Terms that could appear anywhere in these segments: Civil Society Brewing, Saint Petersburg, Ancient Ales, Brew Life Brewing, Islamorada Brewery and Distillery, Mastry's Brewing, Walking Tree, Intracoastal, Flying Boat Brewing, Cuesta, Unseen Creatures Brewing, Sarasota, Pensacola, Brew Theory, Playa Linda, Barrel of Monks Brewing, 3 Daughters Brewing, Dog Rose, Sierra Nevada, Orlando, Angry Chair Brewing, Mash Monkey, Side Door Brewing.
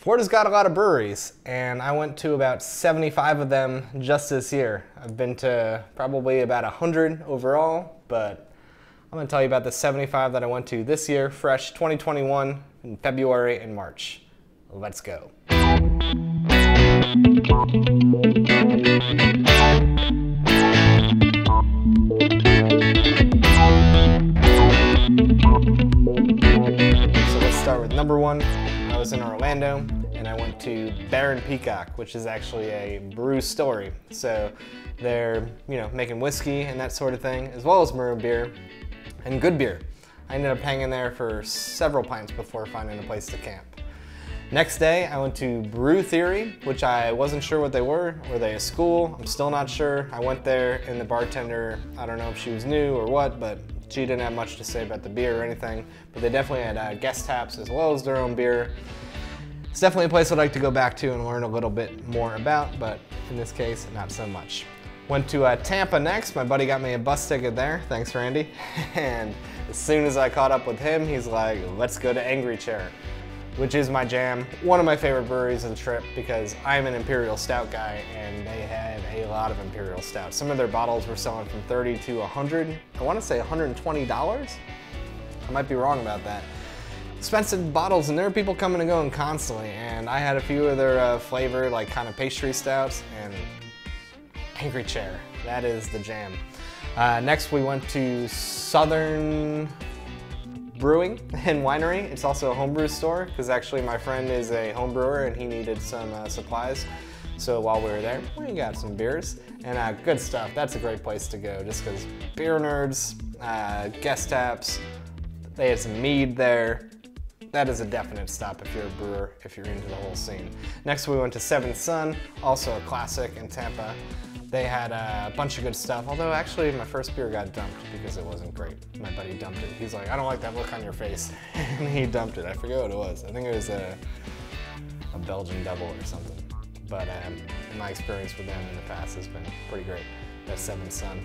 Florida's got a lot of breweries, and I went to about 75 of them just this year. I've been to probably about 100 overall, but I'm gonna tell you about the 75 that I went to this year, fresh 2021, in February and March. Let's go. So let's start with number one. I was in Orlando and I went to Bear and Peacock, which is actually a brew story. So they're, you know, making whiskey and that sort of thing, as well as maroon beer and good beer. I ended up hanging there for several pints before finding a place to camp. Next day, I went to Brew Theory, which I wasn't sure what they were. Were they a school? I'm still not sure. I went there and the bartender, I don't know if she was new or what, but she didn't have much to say about the beer or anything, but they definitely had guest taps as well as their own beer. It's definitely a place I'd like to go back to and learn a little bit more about, but in this case, not so much. Went to Tampa next. My buddy got me a bus ticket there. Thanks, Randy. And as soon as I caught up with him, he's like, let's go to Angry Chair, which is my jam. One of my favorite breweries of the trip because I'm an Imperial Stout guy and they had a lot of Imperial Stout. Some of their bottles were selling from $30 to $100. I want to say $120. I might be wrong about that. Expensive bottles, and there are people coming and going constantly, and I had a few of their flavor, like kind of pastry stouts, and Angry Chair, that is the jam. Next we went to Southern Brewing and Winery. It's also a homebrew store because actually my friend is a homebrewer and he needed some supplies. So while we were there, we got some beers and good stuff. That's a great place to go just because beer nerds, guest taps, they had some mead there. That is a definite stop if you're a brewer, if you're into the whole scene. Next we went to 7venth Sun, also a classic in Tampa. They had a bunch of good stuff, although actually my first beer got dumped because it wasn't great. My buddy dumped it. He's like, I don't like that look on your face. And he dumped it. I forget what it was. I think it was a Belgian double or something. But my experience with them in the past has been pretty great. That's 7venth Sun.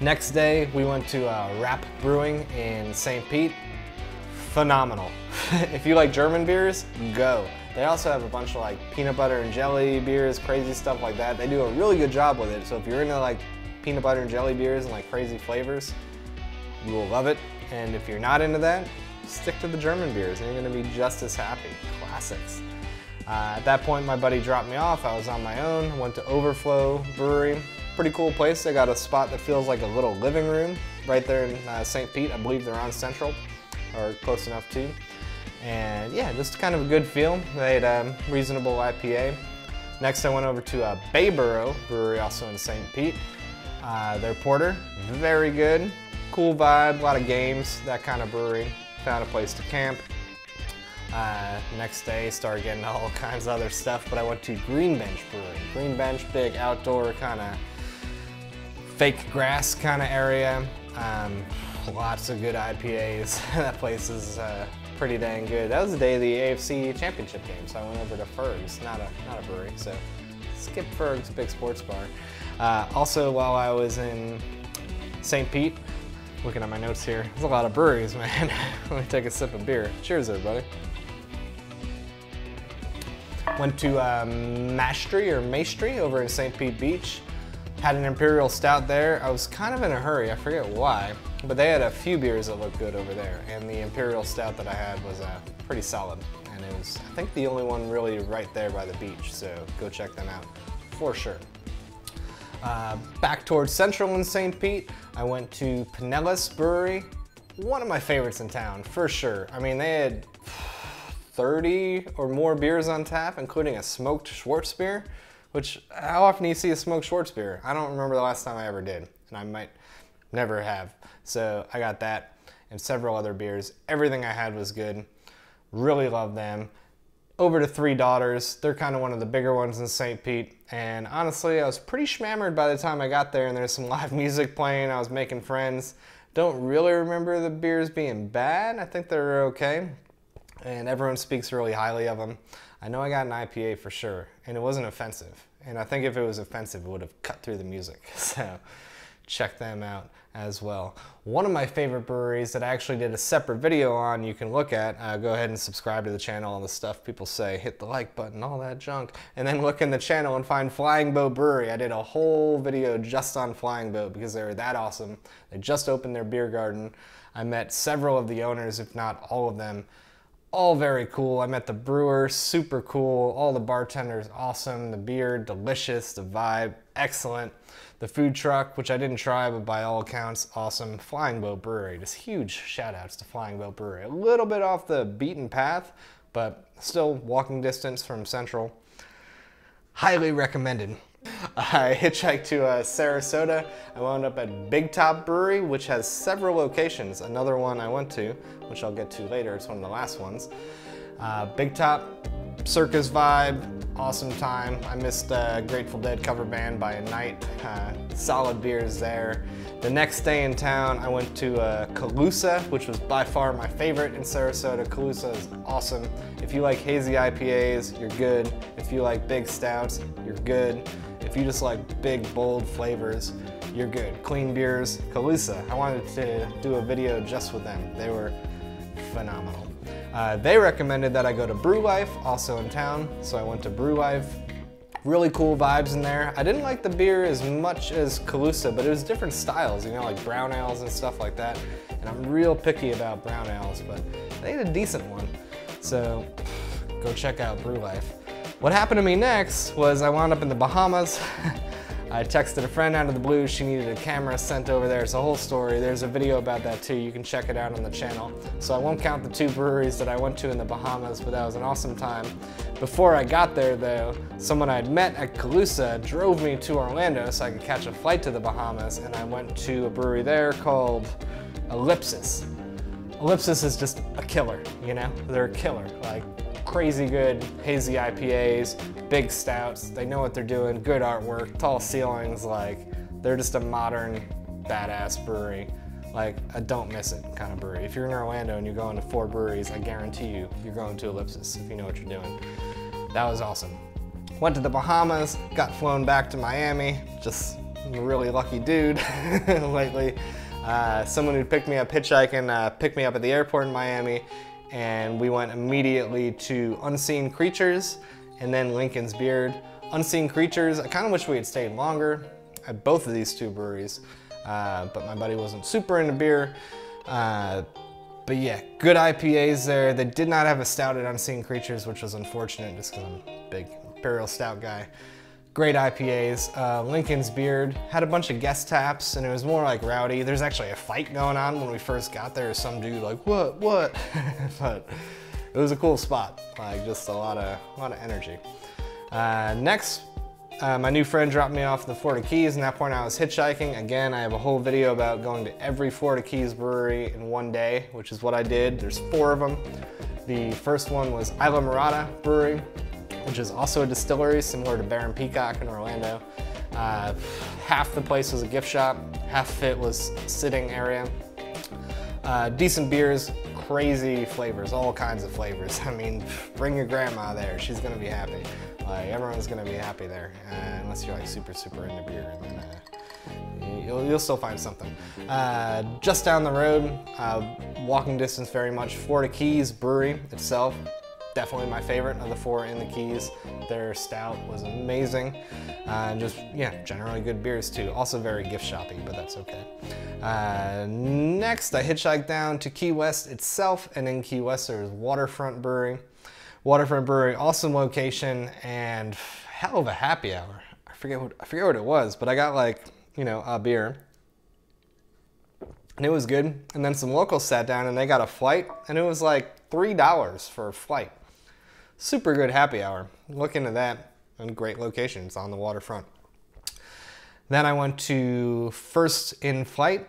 Next day, we went to Rapp Brewing in St. Pete. Phenomenal. If you like German beers, go. They also have a bunch of like peanut butter and jelly beers, crazy stuff like that. They do a really good job with it. So if you're into like peanut butter and jelly beers and like crazy flavors, you will love it. And if you're not into that, stick to the German beers and you're gonna be just as happy. Classics. At that point, my buddy dropped me off. I was on my own, went to Overflow Brewing. Pretty cool place. They got a spot that feels like a little living room right there in St. Pete. I believe they're on Central or close enough to. And yeah, just kind of a good feel. They had a reasonable IPA. Next I went over to Bayboro Brewery, also in St. Pete. Their porter, very good. Cool vibe, a lot of games, that kind of brewery. Found a place to camp. Next day, started getting all kinds of other stuff, but I went to Green Bench Brewery. Green Bench, big outdoor kind of fake grass kind of area. Lots of good IPAs. That place is pretty dang good. That was the day of the AFC Championship game, so I went over to Ferg's, not a brewery, so skip Ferg's, big sports bar. Also, while I was in St. Pete, looking at my notes here, there's a lot of breweries, man. Let me take a sip of beer. Cheers, everybody. Went to Mastry over in St. Pete Beach. Had an Imperial Stout there. I was kind of in a hurry, I forget why, but they had a few beers that looked good over there, and the Imperial Stout that I had was pretty solid, and it was, I think, the only one really right there by the beach, so go check them out for sure. Back towards Central in St. Pete, I went to Pinellas Brewery, one of my favorites in town, for sure. I mean, they had 30 or more beers on tap, including a smoked Schwartz beer, which, how often do you see a smoked Schwartz beer? I don't remember the last time I ever did, and I might never have. So I got that and several other beers. Everything I had was good. Really love them. Over to Three Daughters. They're kind of one of the bigger ones in St. Pete. And honestly, I was pretty schmammered by the time I got there, and there's some live music playing. I was making friends. Don't really remember the beers being bad. I think they were okay. And everyone speaks really highly of them. I know I got an IPA for sure, and it wasn't offensive. And I think if it was offensive, it would have cut through the music. So check them out as well. One of my favorite breweries that I actually did a separate video on, you can look at, go ahead and subscribe to the channel, all the stuff people say, hit the like button, all that junk, and then look in the channel and find Flying Boat Brewery. I did a whole video just on Flying Boat because they were that awesome. They just opened their beer garden. I met several of the owners, if not all of them. All very cool. I met the brewer, super cool. All the bartenders, awesome. The beer, delicious. The vibe, excellent. The food truck, which I didn't try, but by all accounts, awesome. Flying Boat Brewery, just huge shout outs to Flying Boat Brewery. A little bit off the beaten path, but still walking distance from Central. Highly recommended. I hitchhiked to Sarasota. I wound up at Big Top Brewery, which has several locations. Another one I went to, which I'll get to later, it's one of the last ones. Big Top, circus vibe, awesome time. I missed Grateful Dead cover band by a night. Solid beers there. The next day in town, I went to Calusa, which was by far my favorite in Sarasota. Calusa is awesome. If you like hazy IPAs, you're good. If you like big stouts, you're good. If you just like big, bold flavors, you're good. Clean beers, Calusa. I wanted to do a video just with them. They were phenomenal. They recommended that I go to Brew Life, also in town, so I went to Brew Life. Really cool vibes in there. I didn't like the beer as much as Calusa, but it was different styles, you know, like brown ales and stuff like that. And I'm real picky about brown ales, but they had a decent one. So go check out Brew Life. What happened to me next was I wound up in the Bahamas. I texted a friend out of the blue. She needed a camera sent over there. It's a whole story. There's a video about that too. You can check it out on the channel. So I won't count the two breweries that I went to in the Bahamas, but that was an awesome time. Before I got there though, someone I'd met at Calusa drove me to Orlando so I could catch a flight to the Bahamas, and I went to a brewery there called Ellipsis. Ellipsis is just a killer, you know? They're a killer. Like, crazy good hazy IPAs, big stouts. They know what they're doing. Good artwork, tall ceilings. Like, they're just a modern badass brewery. Like a don't miss it kind of brewery. If you're in Orlando and you go into four breweries, I guarantee you, you're going to Ellipsis if you know what you're doing. That was awesome. Went to the Bahamas, got flown back to Miami. Just a really lucky dude lately. Someone who picked me up hitchhiking, picked me up at the airport in Miami. And we went immediately to Unseen Creatures and then Lincoln's Beard. Unseen Creatures, I kind of wish we had stayed longer at both of these two breweries, but my buddy wasn't super into beer. But yeah, good IPAs there. They did not have a stout at Unseen Creatures, which was unfortunate just because I'm a big imperial stout guy. Great IPAs. Lincoln's Beard had a bunch of guest taps and it was more like rowdy. There's actually a fight going on when we first got there. Some dude like, what? But it was a cool spot. Like, just a lot of energy. Next, my new friend dropped me off at the Florida Keys, and at that point I was hitchhiking. Again, I have a whole video about going to every Florida Keys brewery in one day, which is what I did. There's four of them. The first one was Isla Morada Brewery, which is also a distillery similar to Bear and Peacock in Orlando. Half the place was a gift shop, half of it was sitting area. Decent beers, crazy flavors, all kinds of flavors. I mean, bring your grandma there, she's gonna be happy. Like, everyone's gonna be happy there, unless you're like super into beer, and then you'll still find something. Just down the road, walking distance very much, Florida Keys Brewery itself. Definitely my favorite of the four in the Keys. Their stout was amazing. Just, yeah, generally good beers too. Also very gift shoppy, but that's okay. Next, I hitchhiked down to Key West itself, and in Key West there's Waterfront Brewery. Waterfront Brewery, awesome location, and hell of a happy hour. I forget what it was, but I got, like, you know, a beer. And it was good. And then some locals sat down and they got a flight, and it was like $3 for a flight. Super good happy hour. Look into that, and great locations on the waterfront. Then I went to First Flight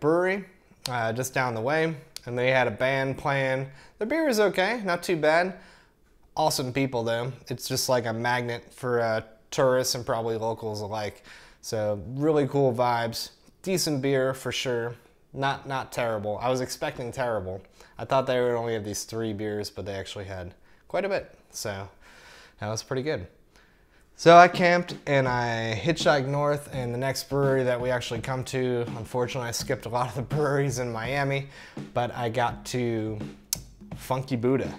Brewery, just down the way, and they had a band playing. The beer is okay, not too bad. Awesome people though. It's just like a magnet for tourists and probably locals alike. So really cool vibes. Decent beer for sure. Not terrible. I was expecting terrible. I thought they would only have these three beers, but they actually had quite a bit, so that was pretty good. So I camped and I hitchhiked north, and the next brewery that we actually come to, unfortunately I skipped a lot of the breweries in Miami, but I got to Funky Buddha,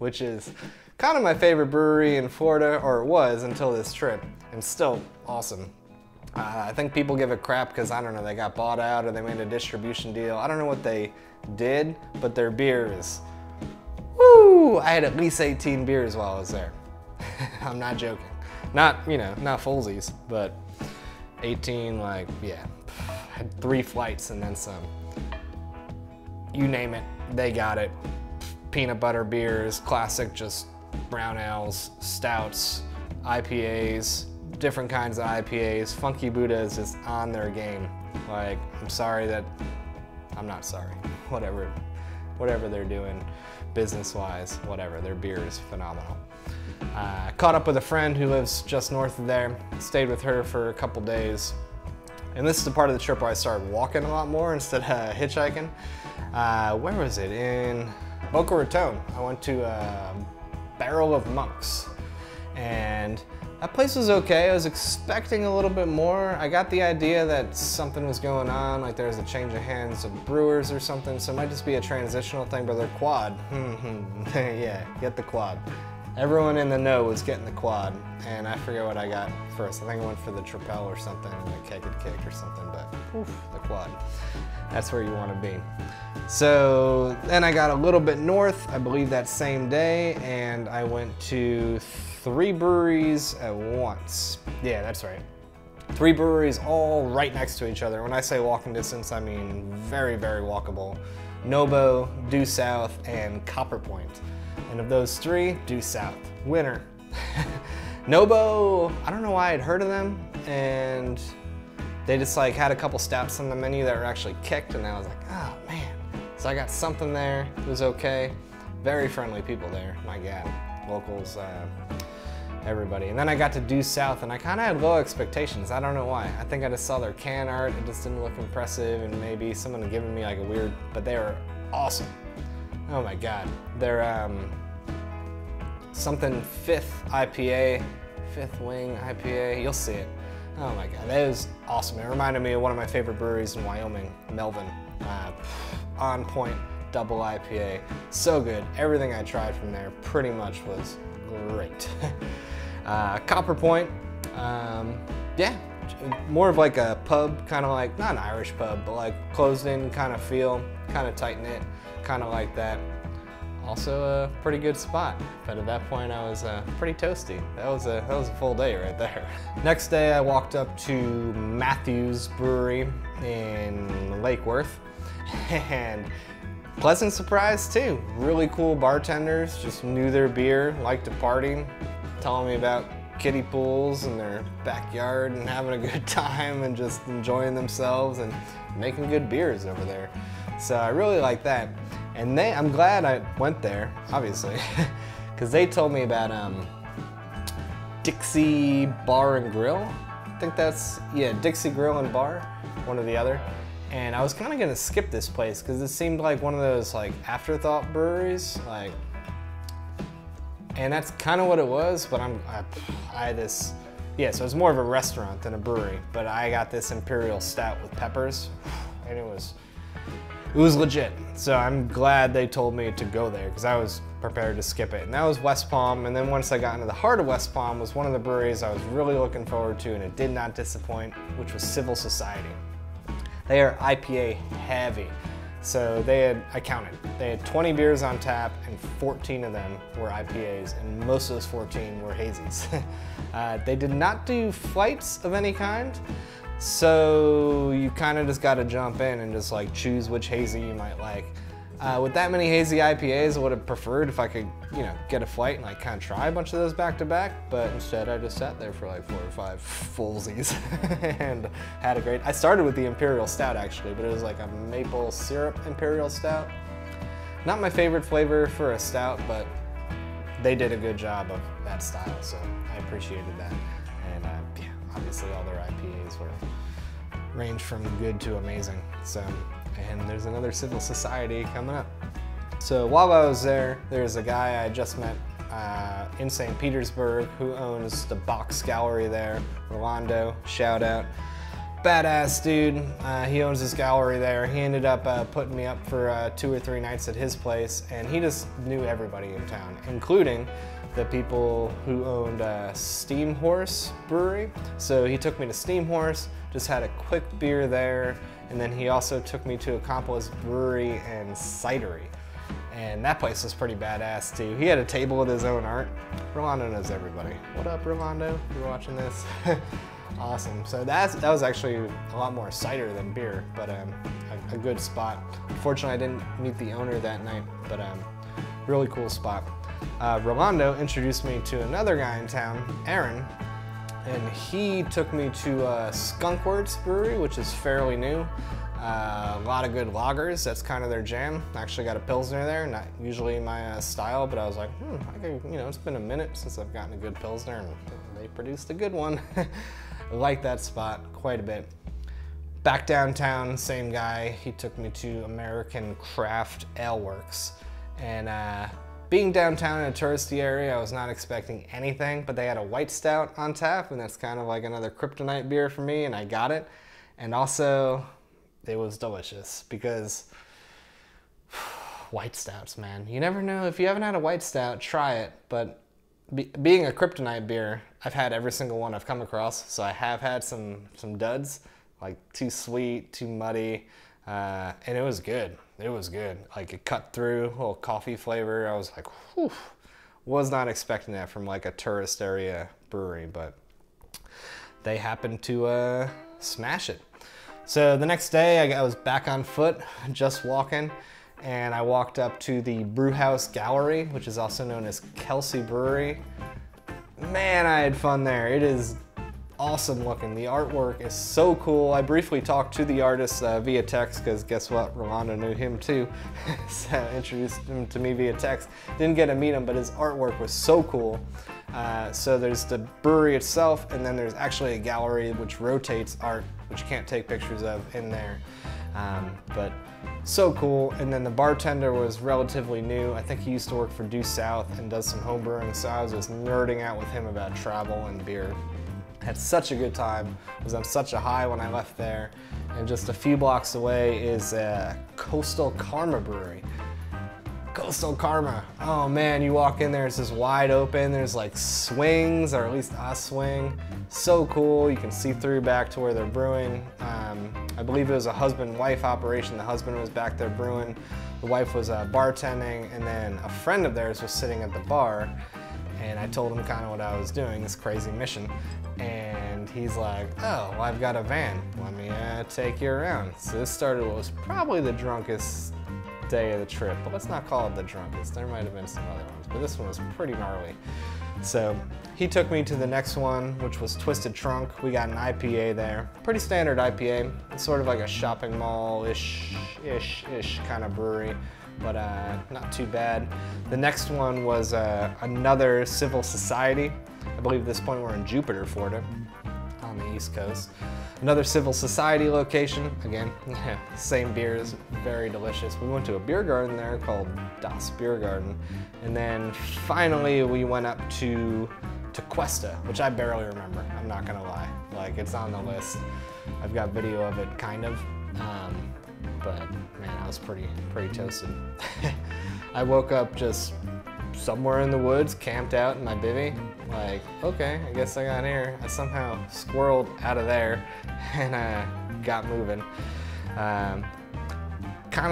which is kind of my favorite brewery in Florida, or it was until this trip, and still awesome. I think people give a crap because, I don't know, they got bought out or they made a distribution deal. I don't know what they did, but their beer is, woo! I had at least 18 beers while I was there. I'm not joking. Not, you know, not fullsies, but 18, like, yeah. I had 3 flights and then some. You name it, they got it. Peanut butter beers, classic just brown ales, stouts, IPAs, different kinds of IPAs. Funky Buddha is just on their game. Like, I'm sorry that, I'm not sorry. Whatever they're doing, business-wise, whatever, their beer is phenomenal. I caught up with a friend who lives just north of there, stayed with her for a couple days. And this is the part of the trip where I started walking a lot more instead of hitchhiking. Where was it? In Boca Raton. I went to Barrel of Monks. And that place was okay. I was expecting a little bit more. I got the idea that something was going on, like there was a change of hands of brewers or something, so it might just be a transitional thing, but their quad. Yeah, get the quad. Everyone in the know was getting the quad, and I forget what I got first. I think I went for the Tripel or something, and the keg had kicked or something, but oof, the quad. That's where you want to be. So then I got a little bit north, I believe that same day, and I went to 3 breweries at once. Yeah, that's right. 3 breweries all right next to each other. When I say walking distance, I mean very, very walkable. Nobo, Due South, and Copperpoint. And of those 3, Due South, winner. Nobo, I don't know why I'd heard of them, and they just like had a couple stouts on the menu that were actually kicked, and I was like, oh man. So I got something there, it was okay. Very friendly people there, my God. Locals, everybody. And then I got to Due South and I kind of had low expectations. I don't know why. I think I just saw their can art. It just didn't look impressive, and maybe someone had given me like a weird, but they were awesome. Oh my God. Their something 5th Wing IPA, you'll see it. Oh my God, that was awesome. It reminded me of one of my favorite breweries in Wyoming, Melvin. On point, double IPA, so good. Everything I tried from there pretty much was great. Copperpoint, yeah, more of like a pub, kind of like, not an Irish pub, but like closed in kind of feel, kind of tight knit, kind of like that. Also a pretty good spot, but at that point I was pretty toasty. That was a full day right there. Next day I walked up to Matthew's Brewery in Lake Worth, and pleasant surprise too. Really cool bartenders, just knew their beer, liked to party, telling me about kiddie pools and their backyard and having a good time and just enjoying themselves and making good beers over there. So I really like that. And I'm glad I went there, obviously, because they told me about Dixie Bar and Grill. I think that's, yeah, Dixie Grill and Bar, one or the other. And I was kind of going to skip this place because it seemed like one of those like afterthought breweries, like, and that's kind of what it was, but I had this, yeah, so it's more of a restaurant than a brewery, but I got this imperial stout with peppers, and it was legit. So I'm glad they told me to go there because I was prepared to skip it. And that was West Palm, and then once I got into the heart of West Palm was one of the breweries I was really looking forward to, and it did not disappoint, which was Civil Society. They are IPA heavy. So I counted, they had 20 beers on tap, and 14 of them were IPAs, and most of those 14 were hazies. They did not do flights of any kind, so you kind of just got to jump in and just like choose which hazy you might like. With that many hazy IPAs, I would have preferred if I could, you know, get a flight and like kind of try a bunch of those back to back, but instead I just sat there for like 4 or 5 fullsies and had a great, I started with the imperial stout actually, but it was like a maple syrup imperial stout. Not my favorite flavor for a stout, but they did a good job of that style, so I appreciated that. And yeah, obviously all their IPAs were range from good to amazing, so. And there's another Civil Society coming up. So while I was there, there's a guy I just met in St. Petersburg, who owns the Box Gallery there. Orlando, shout out. Badass dude, he owns his gallery there. He ended up putting me up for 2 or 3 nights at his place, and he just knew everybody in town, including the people who owned Steam Horse Brewery. So he took me to Steam Horse, just had a quick beer there, and then he also took me to Accomplice Brewery and Cidery. And that place was pretty badass too. He had a table with his own art. Rolando knows everybody. What up, Rolando? If you're watching this. Awesome. So that was actually a lot more cider than beer, but a good spot. Unfortunately, I didn't meet the owner that night, but really cool spot. Rolando introduced me to another guy in town, Aaron, and he took me to Skunkworks Brewery, which is fairly new. A lot of good lagers. That's kind of their jam. I actually got a Pilsner there, not usually my style, but I was like, I could, it's been a minute since I've gotten a good Pilsner, and they produced a good one. I like that spot quite a bit. Back downtown, same guy. He took me to American Craft Ale Works. And being downtown in a touristy area, I was not expecting anything, but they had a white stout on tap, and that's kind of like another kryptonite beer for me, and I got it. And also, it was delicious because white stouts, man. You never know. If you haven't had a white stout, try it. But being a kryptonite beer, I've had every single one I've come across, so I have had some duds, like too sweet, too muddy, and it was good. It was good. Like, it cut through, a little coffee flavor. I was like, whew, was not expecting that from like a tourist area brewery, but they happened to smash it. So the next day I was back on foot, just walking, and I walked up to the Brewhouse Gallery, which is also known as Kelsey Brewery. Man, I had fun there. It is awesome looking. The artwork is so cool. I briefly talked to the artist via text, because guess what? Rolando knew him too. So introduced him to me via text. Didn't get to meet him, but his artwork was so cool. So there's the brewery itself, and then there's actually a gallery which rotates art, which you can't take pictures of in there. But so cool. And then the bartender was relatively new. I think he used to work for Due South and does some home brewing, so I was just nerding out with him about travel and beer. Had such a good time. I was on such a high when I left there. And just a few blocks away is Coastal Karma Brewery. Coastal Karma. Oh man, you walk in there, it's just wide open. There's like swings, or at least a swing. So cool. You can see through back to where they're brewing. I believe it was a husband-wife operation. The husband was back there brewing. The wife was bartending, and then a friend of theirs was sitting at the bar. And I told him kind of what I was doing, this crazy mission. And he's like, oh, well, I've got a van. Let me take you around. So this started what was probably the drunkest day of the trip, but let's not call it the drunkest. There might have been some other ones, but this one was pretty gnarly. So he took me to the next one, which was Twisted Trunk. We got an IPA there, pretty standard IPA. It's sort of like a shopping mall-ish kind of brewery, but not too bad. The next one was another Civil Society. I believe at this point we're in Jupiter, Florida, on the East Coast. Another Civil Society location, again, same beers, very delicious. We went to a beer garden there called Das Beer Garden. And then finally we went up to Cuesta, which I barely remember, I'm not gonna lie. Like, it's on the list. I've got video of it, kind of. But man, I was pretty toasted. I woke up just somewhere in the woods, camped out in my bivvy. Like, okay, I guess I got here. I somehow squirreled out of there and got moving. Kind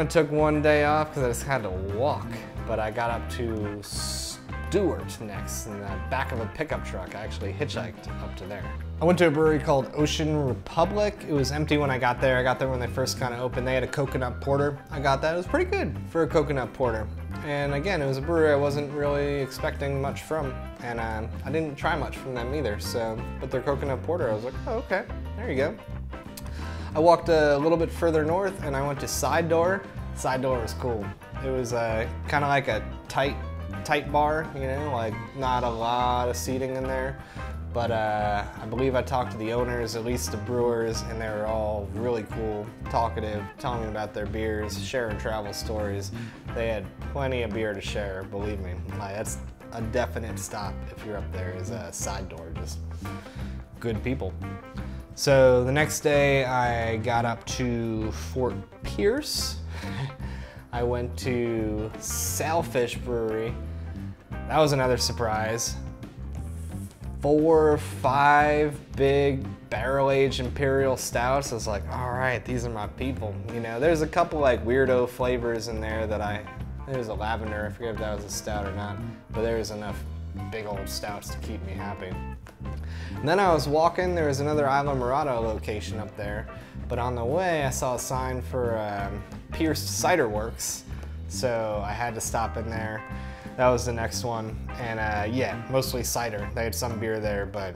of took one day off because I just had to walk, but I got up to Stewart next in the back of a pickup truck. I actually hitchhiked up to there. I went to a brewery called Ocean Republic. It was empty when I got there. I got there when they first kind of opened. They had a coconut porter. I got that. It was pretty good for a coconut porter. And again, it was a brewery I wasn't really expecting much from, and I didn't try much from them either. So, but their coconut porter, I was like, oh, okay, there you go. I walked a little bit further north, and I went to Side Door. Side Door was cool. It was kind of like a tight bar, like not a lot of seating in there. But I believe I talked to the owners, at least the brewers, and they were all really cool, talkative, telling me about their beers, sharing travel stories. They had plenty of beer to share, believe me. Like, that's a definite stop if you're up there is a Side Door. Just good people. So the next day I got up to Fort Pierce. I went to Sailfish Brewery. That was another surprise. 4 or 5 big barrel-aged imperial stouts. I was like, all right, these are my people. You know, there's a couple like weirdo flavors in there that there's a lavender, I forget if that was a stout or not, but there was enough big old stouts to keep me happy. And then I was walking, there was another Isla Morada location up there, but on the way I saw a sign for Pierce Cider Works, so I had to stop in there. That was the next one, and yeah, mostly cider. They had some beer there, but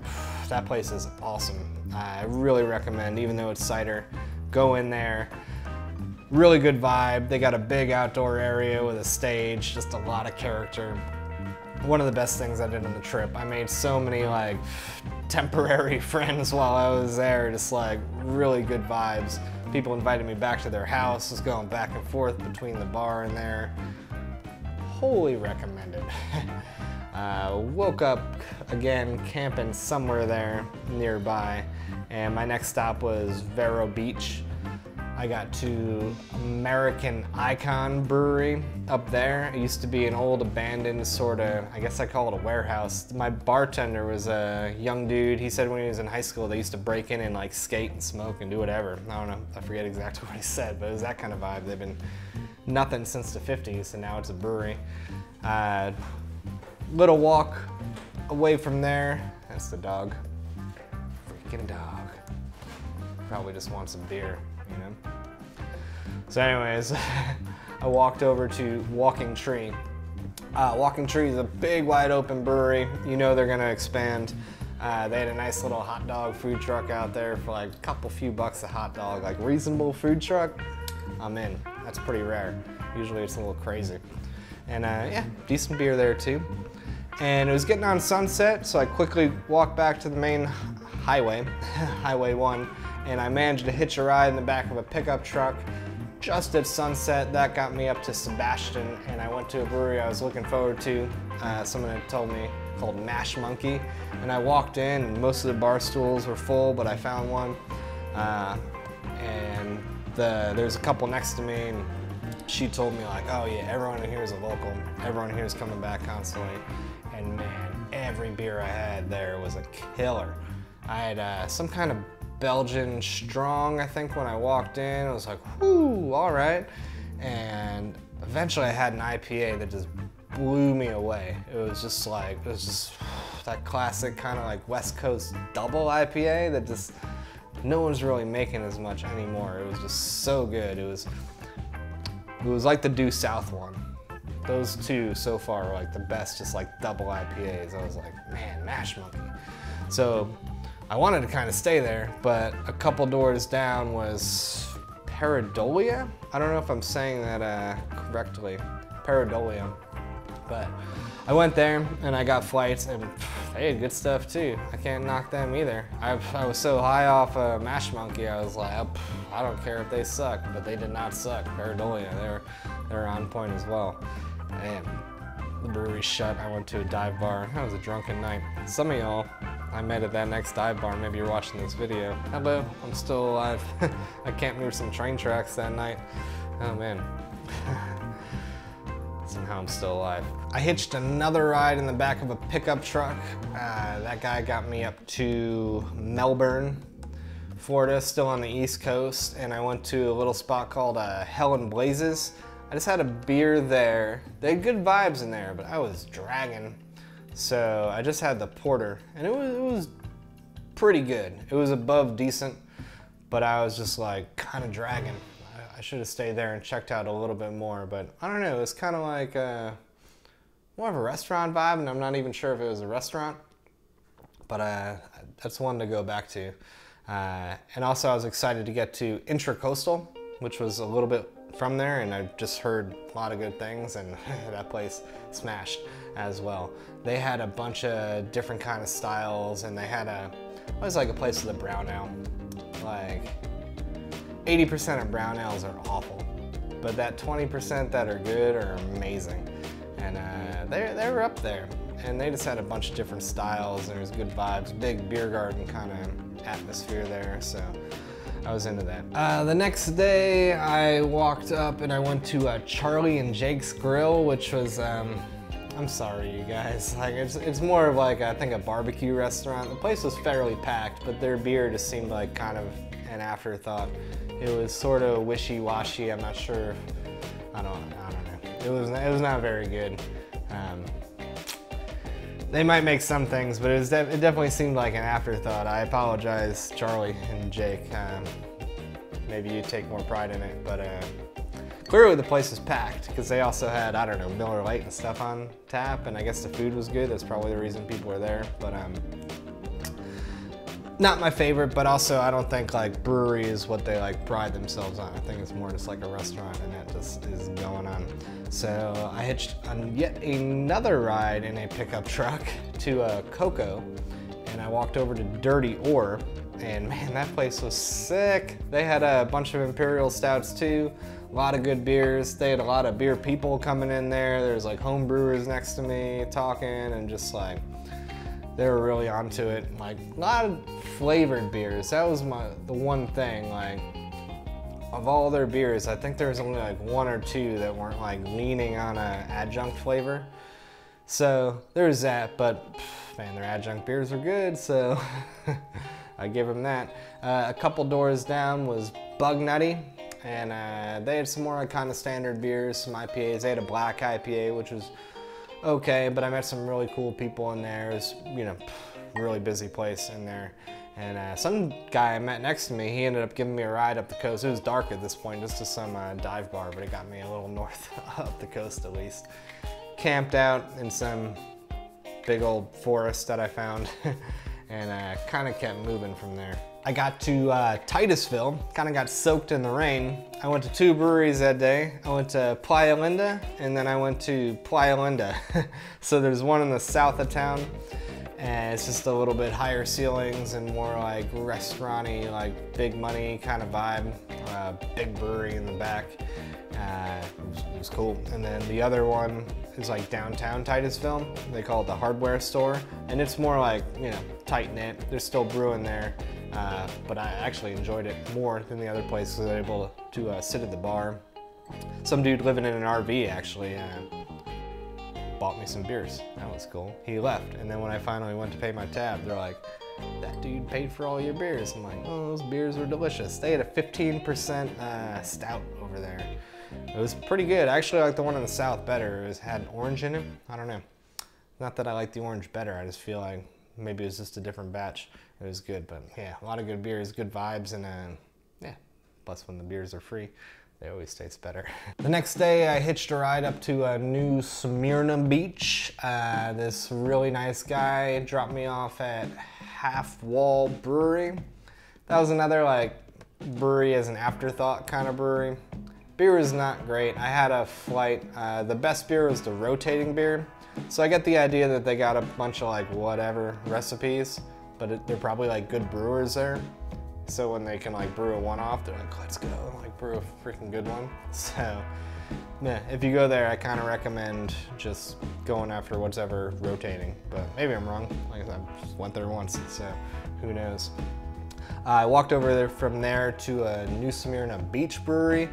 that place is awesome. I really recommend, even though it's cider, go in there. Really good vibe. They got a big outdoor area with a stage, just a lot of character. One of the best things I did on the trip. I made so many like temporary friends while I was there, just like really good vibes. People invited me back to their house, just going back and forth between the bar and there. Wholly recommended. Woke up again camping somewhere there nearby, and my next stop was Vero Beach. I got to American Icon Brewery up there. It used to be an old abandoned sort of, I guess I call it a warehouse. My bartender was a young dude. He said when he was in high school they used to break in and like skate and smoke and do whatever. I don't know, I forget exactly what he said, but it was that kind of vibe. They've been nothing since the 50s, and now it's a brewery. Little walk away from there. That's the dog. Freaking dog. Probably just wants some beer, you know? So anyways, I walked over to Walking Tree. Walking Tree is a big, wide open brewery. You know they're gonna expand. They had a nice little hot dog food truck out there for like a few bucks a hot dog. Like reasonable food truck, I'm in. That's pretty rare. Usually it's a little crazy. And yeah, decent beer there too. And it was getting on sunset, so I quickly walked back to the main highway, Highway 1, and I managed to hitch a ride in the back of a pickup truck just at sunset. That got me up to Sebastian, and I went to a brewery I was looking forward to. Someone had told me called Mash Monkey, and I walked in, and most of the bar stools were full, but I found one. And there's a couple next to me, and she told me like, oh yeah, everyone in here is a local. Everyone here is coming back constantly. And man, every beer I had there was a killer. I had some kind of Belgian strong, I think, when I walked in. I was like, whoo, all right. And eventually I had an IPA that just blew me away. It was just like, it was just that classic kind of like West Coast double IPA that just, no one's really making as much anymore. It was just so good. It was like the Due South one. Those two so far are like the best, just like double IPAs. I was like, man, Mash Monkey. So I wanted to kind of stay there, but a couple doors down was Pareidolia. I don't know if I'm saying that correctly, Pareidolia. But I went there and I got flights, and they had good stuff too. I can't knock them either. I was so high off Mash Monkey, I was like, I don't care if they suck, but they did not suck. Pareidolia, they were on point as well. And the brewery shut, I went to a dive bar. That was a drunken night. Some of y'all I met at that next dive bar, maybe you're watching this video. Hello, I'm still alive. I can't move some train tracks that night. Oh man. Somehow I'm still alive. I hitched another ride in the back of a pickup truck. That guy got me up to Melbourne, Florida, still on the East Coast, and I went to a little spot called Helen Blazes. I just had a beer there. They had good vibes in there, but I was dragging. So I just had the porter, and it was pretty good. It was above decent, but I was just like kind of dragging. I should have stayed there and checked out a little bit more, but I don't know, it's kind of like more of a restaurant vibe, and I'm not even sure if it was a restaurant, but that's one to go back to. And also I was excited to get to Intracoastal, which was a little bit from there, and I just heard a lot of good things, and that place smashed as well. They had a bunch of different kind of styles, and they had it was like a place with a brown ale, like 80% of brown ales are awful, but that 20% that are good are amazing. And they were up there. and they just had a bunch of different styles. There was good vibes, big beer garden kind of atmosphere there, so I was into that. The next day I walked up and I went to Charlie and Jake's Grill, which was, I'm sorry you guys, like it's more of like I think a barbecue restaurant. The place was fairly packed, but their beer just seemed like kind of an afterthought. It was sort of wishy-washy, I'm not sure, I don't know. It was not very good. They might make some things, but it definitely seemed like an afterthought. I apologize, Charlie and Jake. Maybe you take more pride in it, but clearly the place was packed because they also had, I don't know, Miller Lite and stuff on tap, and I guess the food was good. That's probably the reason people were there, but not my favorite, but also I don't think like brewery is what they like pride themselves on. I think it's more just like a restaurant, and that just is going on. So I hitched on yet another ride in a pickup truck to Coco, and I walked over to Dirty Ore, and man, that place was sick. They had a bunch of imperial stouts too, a lot of good beers. They had a lot of beer people coming in there. There's like home brewers next to me talking, and just like, they were really onto it. Like a lot of flavored beers. That was the one thing. Like of all their beers, I think there was only like one or two that weren't like leaning on an adjunct flavor. So there's that. But man, their adjunct beers were good. So I give them that. A couple doors down was Bug Nutty, and they had some more like, kind of standard beers, some IPAs. They had a black IPA, which was okay, but I met some really cool people in there. It was, you know, really busy place in there. And some guy I met next to me, he ended up giving me a ride up the coast. It was dark at this point, just to some dive bar, but it got me a little north up the coast at least. Camped out in some big old forest that I found, and kind of kept moving from there. I got to Titusville, kind of got soaked in the rain. I went to two breweries that day. I went to Playa Linda, and then I went to Playa Linda. So there's one in the south of town, and it's just a little bit higher ceilings and more like restaurant-y, like big money kind of vibe, big brewery in the back. It was cool. And then the other one is like downtown Titusville. They call it the Hardware Store, and it's more like, you know, tight-knit. There's still brewing there. But I actually enjoyed it more than the other place because I was able to sit at the bar. Some dude living in an RV actually bought me some beers. That was cool. He left, and then when I finally went to pay my tab, they're like, "That dude paid for all your beers." I'm like, "Oh, those beers were delicious." They had a 15% stout over there. It was pretty good. I actually liked the one in the south better. It had an orange in it. I don't know. Not that I like the orange better. I just feel like maybe it was just a different batch. It was good, but yeah, a lot of good beers, good vibes, and yeah, plus when the beers are free, they always taste better. The next day, I hitched a ride up to New Smyrna Beach. This really nice guy dropped me off at Half Wall Brewery. That was another like brewery as an afterthought kind of brewery. Beer was not great. I had a flight. The best beer was the rotating beer. So I get the idea that they got a bunch of like whatever recipes, but they're probably like good brewers there. So when they can like brew a one-off, they're like, let's go, like brew a freaking good one. So yeah, if you go there, I kind of recommend just going after whatever rotating, but maybe I'm wrong. Like I said, I just went there once, so who knows. I walked over there from there to a New Smyrna Beach Brewery.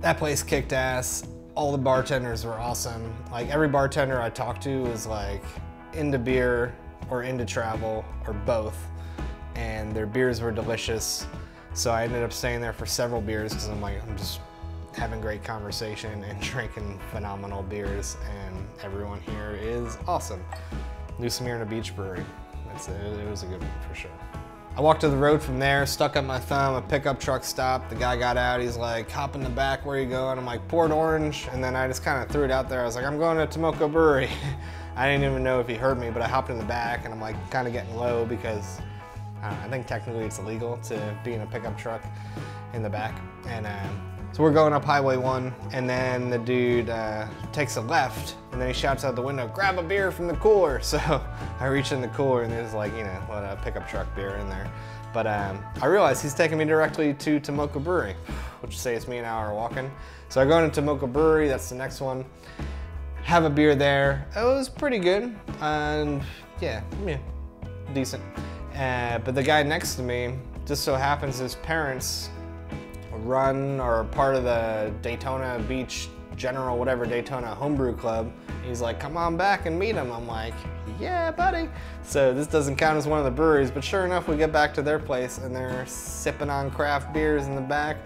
That place kicked ass. All the bartenders were awesome. Like every bartender I talked to was like into beer or into travel or both, and their beers were delicious. So I ended up staying there for several beers because I'm like, I'm just having great conversation and drinking phenomenal beers, and everyone here is awesome. New Smyrna Beach Brewery. That's it. It was a good one for sure. I walked to the road from there, stuck up my thumb, a pickup truck stopped, the guy got out, he's like, hop in the back, where you going? I'm like, Port Orange, and then I just kind of threw it out there. I was like, I'm going to Tomoka Brewery. I didn't even know if he heard me, but I hopped in the back, and I'm like kind of getting low because I think technically it's illegal to be in a pickup truck in the back. And so we're going up Highway 1, and then the dude takes a left, and then he shouts out the window, grab a beer from the cooler. So I reach in the cooler, and there's like, you know, a lot of pickup truck beer in there. But I realize he's taking me directly to Tomoka Brewery, which saves me an hour walking. So I go into Tomoka Brewery, that's the next one. have a beer there. It was pretty good, and yeah, decent. But the guy next to me, just so happens his parents run or are part of the Daytona Beach General, whatever, Daytona Homebrew Club. He's like, come on back and meet him. I'm like, yeah, buddy. So this doesn't count as one of the breweries, but sure enough, we get back to their place and they're sipping on craft beers in the back.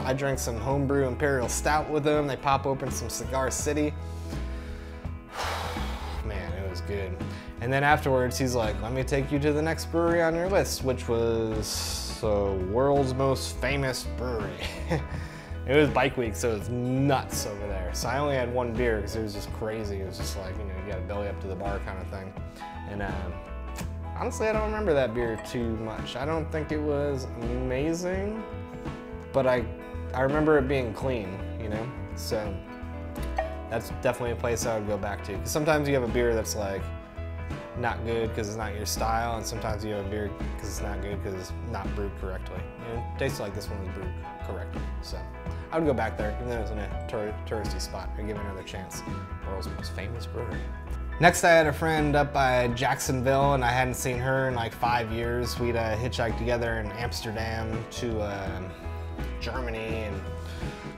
I drank some homebrew Imperial Stout with them. They pop open some Cigar City. Man, it was good. And then afterwards, he's like, let me take you to the next brewery on your list, which was the world's most famous brewery. It was bike week, so it was nuts over there. So I only had one beer because it was just crazy. It was just like, you know, you got to belly up to the bar kind of thing. And honestly, I don't remember that beer too much. I don't think it was amazing, but I remember it being clean, you know? So that's definitely a place I would go back to. Because sometimes you have a beer that's like not good because it's not your style, and sometimes you have a beer because it's not good because it's not brewed correctly. You know, tastes like this one was brewed correctly. So I would go back there, even though it was in a touristy spot, and give it another chance. World's most famous brewery. Next, I had a friend up by Jacksonville, and I hadn't seen her in like 5 years. We'd hitchhiked together in Amsterdam to Germany, and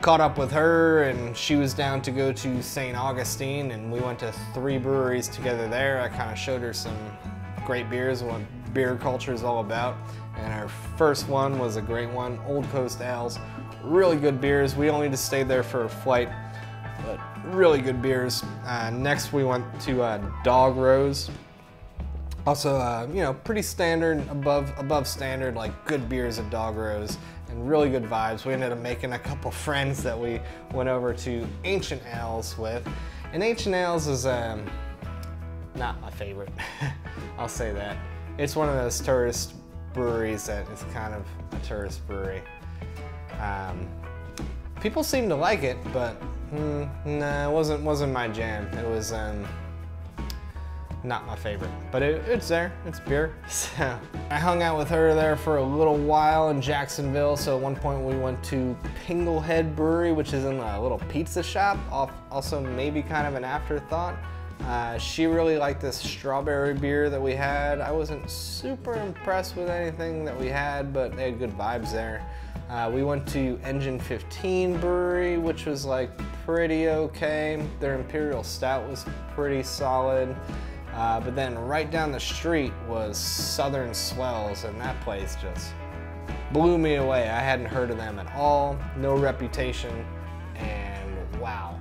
caught up with her, and she was down to go to St. Augustine, and we went to 3 breweries together there. I kind of showed her some great beers and what beer culture is all about, and our first one was a great one, Old Coast Ales. Really good beers. We only just stayed there for a flight, but really good beers. Next we went to Dog Rose. Also, you know, pretty standard, above standard, like good beers at Dog Rose and really good vibes. We ended up making a couple friends that we went over to Ancient Ales with. And Ancient Ales is not my favorite, I'll say that. It's one of those tourist breweries that is kind of a tourist brewery. People seem to like it, but nah, it wasn't my jam. It was not my favorite, but it's there, it's beer. So I hung out with her there for a little while in Jacksonville. So at one point we went to Pinglehead Brewery, which is in a little pizza shop, also maybe kind of an afterthought. She really liked this strawberry beer that we had. I wasn't super impressed with anything that we had, but they had good vibes there. We went to Engine 15 Brewery, which was like pretty okay. Their Imperial Stout was pretty solid. But then right down the street was Southern Swells, and that place just blew me away. I hadn't heard of them at all, no reputation, and wow.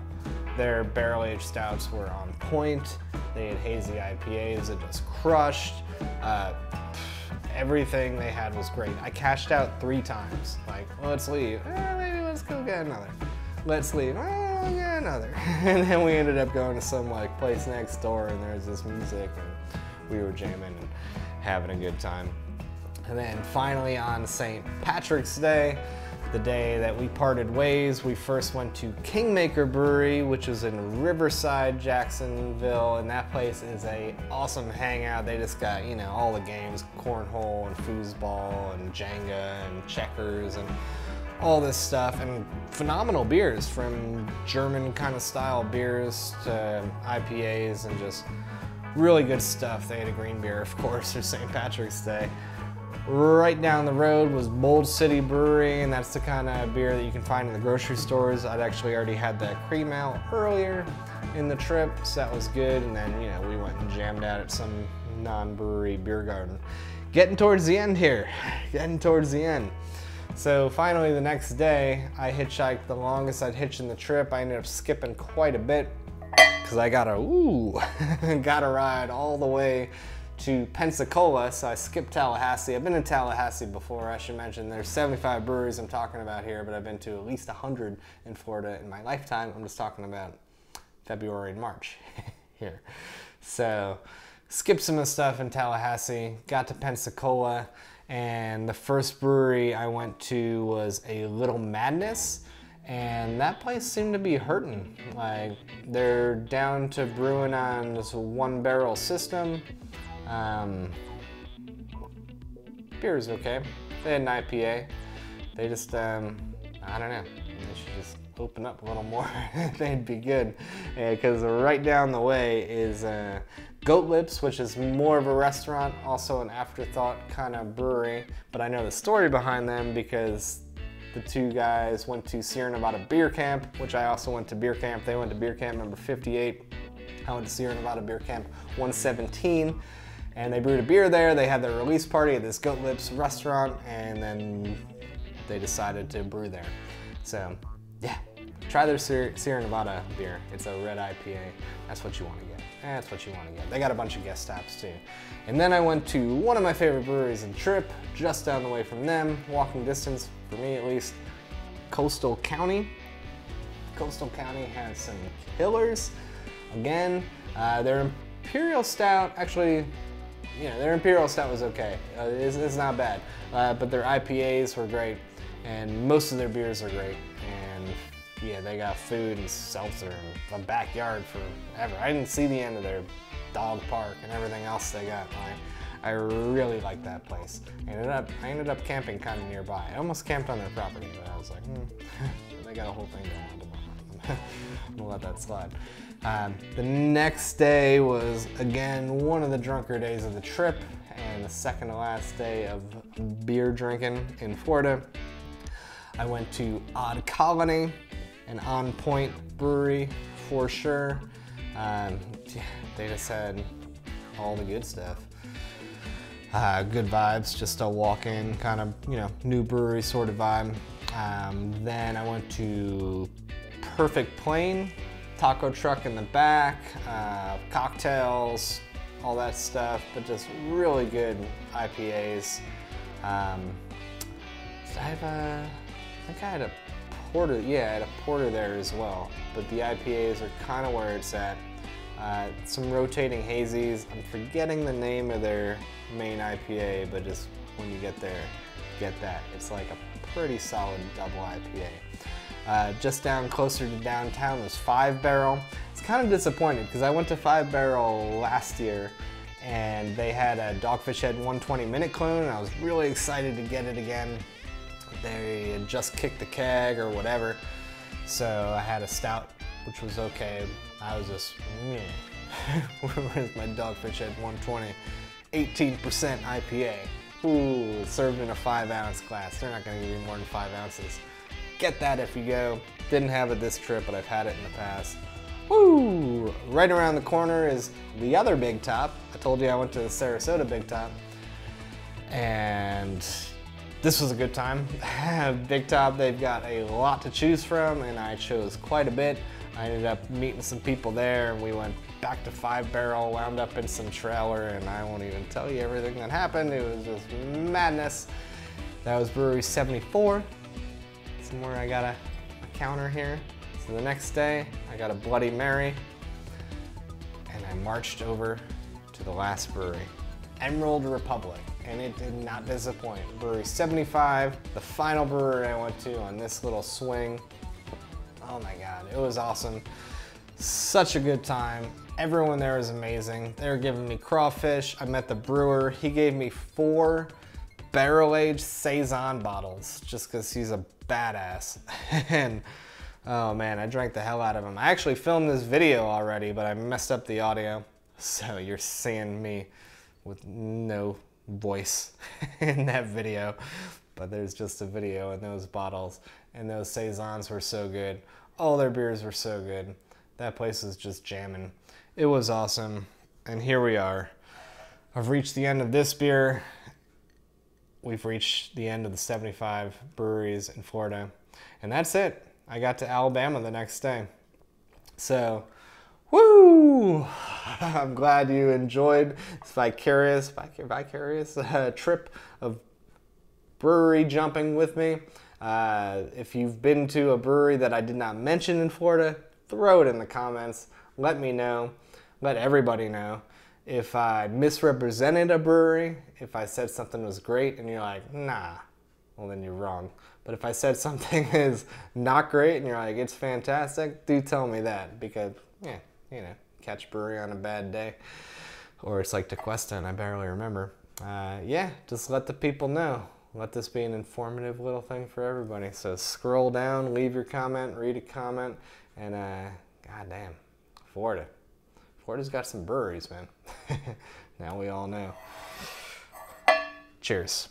Their barrel-aged stouts were on point. They had hazy IPAs that just crushed. Everything they had was great. I cashed out 3 times. Like, well, let's leave. Maybe let's go get another. Let's leave. Yeah, another. And then we ended up going to some like place next door, and there's this music, and we were jamming and having a good time. And then finally on St. Patrick's Day, the day that we parted ways, we first went to Kingmaker Brewery, which is in Riverside, Jacksonville, and that place is a awesome hangout. They just got, you know, all the games, cornhole and foosball and Jenga and checkers and all this stuff, and phenomenal beers, from German kind of style beers to IPAs, and just really good stuff. They had a green beer, of course, for St. Patrick's Day. Right down the road was Bold City Brewery, and that's the kind of beer that you can find in the grocery stores. I'd actually already had that cream ale earlier in the trip, so that was good. And then, you know, we went and jammed out at some non-brewery beer garden. Getting towards the end here, getting towards the end. So finally the next day, I hitchhiked the longest I'd hitched in the trip. I ended up skipping quite a bit because I got a ride all the way to Pensacola. So I skipped Tallahassee. I've been in Tallahassee before, I should mention. There's 75 breweries I'm talking about here, but I've been to at least 100 in Florida in my lifetime. I'm just talking about February and March here. So skipped some of the stuff in Tallahassee, got to Pensacola. And the first brewery I went to was a Little Madness, and that place seemed to be hurting. Like, they're down to brewing on this one barrel system. Beer is okay. They had an IPA. They just, I don't know. They should just open up a little more, they'd be good. Because right down the way is Goat Lips, which is more of a restaurant, also an afterthought kind of brewery. But I know the story behind them because the two guys went to Sierra Nevada Beer Camp, which I also went to beer camp. They went to beer camp number 58. I went to Sierra Nevada Beer Camp 117. And they brewed a beer there. They had their release party at this Goat Lips restaurant, and then they decided to brew there. So yeah, try their Sierra Nevada beer. It's a red IPA. That's what you want to get. That's what you want to get. They got a bunch of guest stops too. And then I went to one of my favorite breweries in Tripp, just down the way from them, walking distance, for me at least, Coastal County. Coastal County has some killers. Again, their Imperial Stout, actually, you know, their Imperial Stout was okay. It's not bad, but their IPAs were great, and most of their beers are great. And yeah, they got food and seltzer and a backyard forever. I didn't see the end of their dog park and everything else they got. I really like that place. I ended up camping kind of nearby. I almost camped on their property, but I was like, they got a whole thing going on. I'm gonna let that slide. The next day was, again, one of the drunker days of the trip and the second to last day of beer drinking in Florida. I went to Odd Colony, an On Point brewery for sure. They just had all the good stuff. Good vibes, just a walk-in kind of, you know, new brewery sort of vibe. Then I went to Perfect Plain, taco truck in the back, cocktails, all that stuff, but just really good IPAs. I think I had a porter, yeah, I had a porter there as well, but the IPAs are kind of where it's at. Some rotating hazies. I'm forgetting the name of their main IPA, but just when you get there, get that. It's like a pretty solid double IPA. Just down closer to downtown was Five Barrel. It's kind of disappointed because I went to Five Barrel last year and they had a Dogfish Head 120 Minute Clone, and I was really excited to get it again. They had just kicked the keg or whatever, so I had a stout, which was okay. I was just, where's my Dogfish Head 120? 18% IPA. Ooh, it's served in a 5 ounce glass. They're not going to give you more than 5 ounces. Get that if you go. Didn't have it this trip, but I've had it in the past. Woo! Right around the corner is the other Big Top. I told you I went to the Sarasota Big Top, and this was a good time. Big Top, they've got a lot to choose from, and I chose quite a bit. I ended up meeting some people there, and we went back to Five Barrel, wound up in some trailer, and I won't even tell you everything that happened. It was just madness. That was Brewery 74. Somewhere I got a counter here. So the next day, I got a Bloody Mary, and I marched over to the last brewery, Emerald Republic, and it did not disappoint. Brewery 75, the final brewery I went to on this little swing. Oh my God, it was awesome. Such a good time. Everyone there was amazing. They were giving me crawfish. I met the brewer. He gave me 4 barrel-aged Saison bottles, just because he's a badass. And oh man, I drank the hell out of him. I actually filmed this video already, but I messed up the audio, so you're seeing me with no voice in that video, but there's just a video. And those bottles and those Saisons were so good. All their beers were so good. That place was just jamming. It was awesome. And here we are. I've reached the end of this beer. We've reached the end of the 75 breweries in Florida, and that's it. I got to Alabama the next day. So, woo! I'm glad you enjoyed this vicarious trip of brewery jumping with me. If you've been to a brewery that I did not mention in Florida, throw it in the comments. Let me know. Let everybody know. If I misrepresented a brewery, if I said something was great and you're like, nah, well then you're wrong. But if I said something is not great and you're like, it's fantastic, do tell me that, because, yeah, you know, catch brewery on a bad day. Or it's like Tequesta and I barely remember. Yeah, just let the people know. let this be an informative little thing for everybody. So scroll down, leave your comment, read a comment, and goddamn, Florida. Florida's got some breweries, man. Now we all know. Cheers.